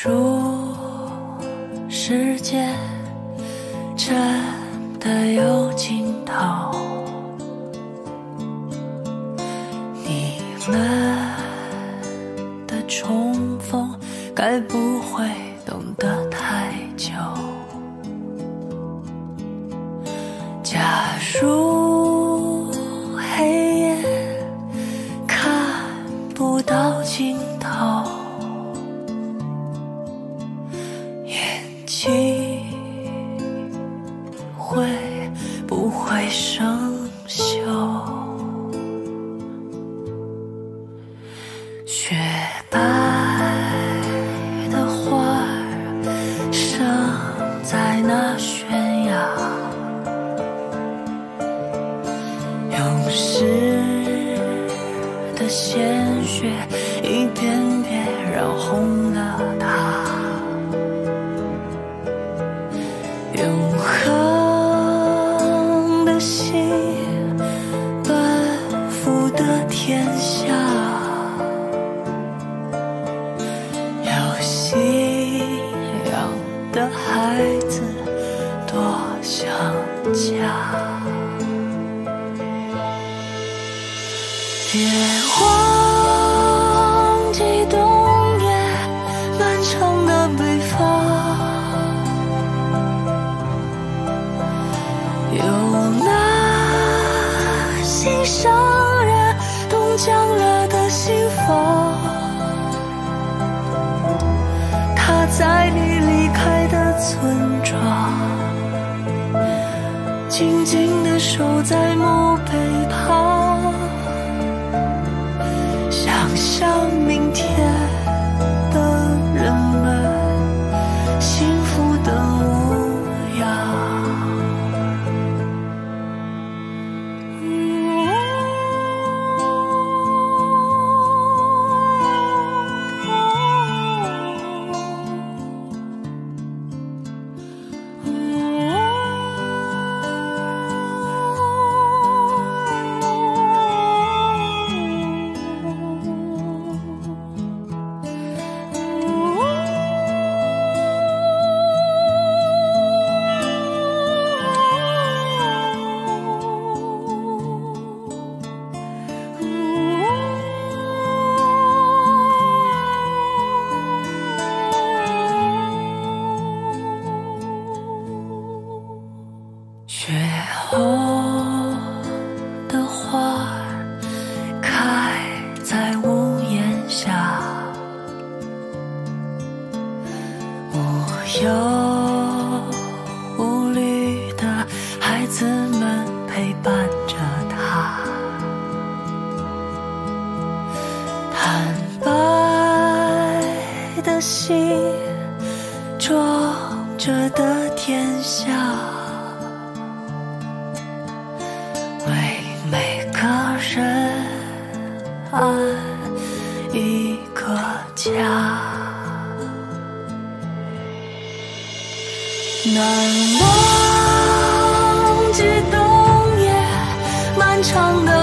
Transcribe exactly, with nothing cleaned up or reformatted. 数时间真的有尽头，你们的重逢该不会懂得太久。假如黑夜看不到尽头，心会不会生锈？雪白的花儿生在那悬崖，涌湿的鲜血一遍遍染红了它。的孩子多想家，别忘记冬夜漫长的北方，有那心上人冻僵了的心房，他在你村庄静静地守在墓碑旁，想象明天的人们幸福的模样。雪红的花开在屋檐下，无忧无虑的孩子们陪伴着她，坦白的心装着的天下。每个人安一个家，难忘记冬夜漫长的。